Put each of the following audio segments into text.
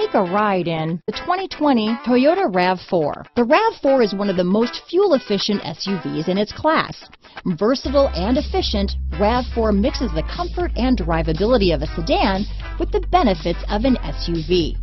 Take a ride in the 2020 Toyota RAV4. The RAV4 is one of the most fuel-efficient SUVs in its class. Versatile and efficient, RAV4 mixes the comfort and drivability of a sedan with the benefits of an SUV.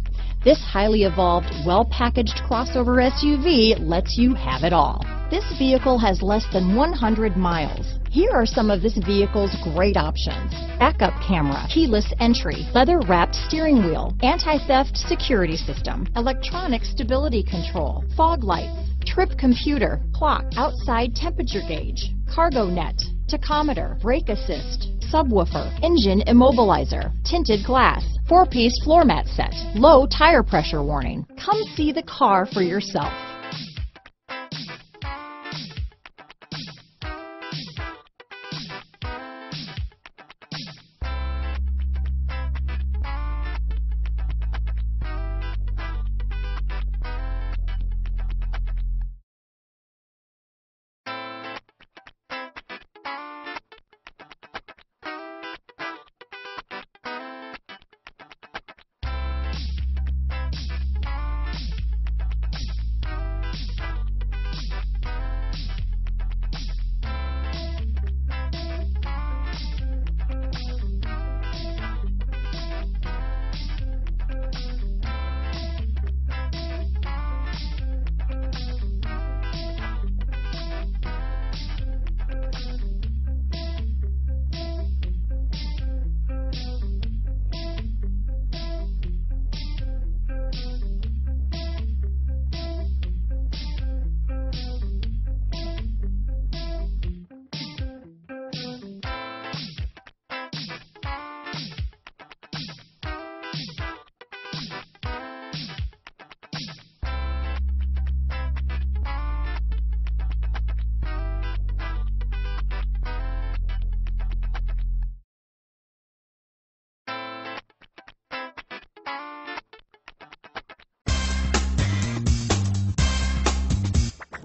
This highly evolved, well-packaged crossover SUV lets you have it all. This vehicle has less than 100 miles. Here are some of this vehicle's great options: backup camera, keyless entry, leather-wrapped steering wheel, anti-theft security system, electronic stability control, fog lights, trip computer, clock, outside temperature gauge, cargo net, tachometer, brake assist, subwoofer, engine immobilizer, tinted glass, 4-piece floor mat set, low tire pressure warning. Come see the car for yourself.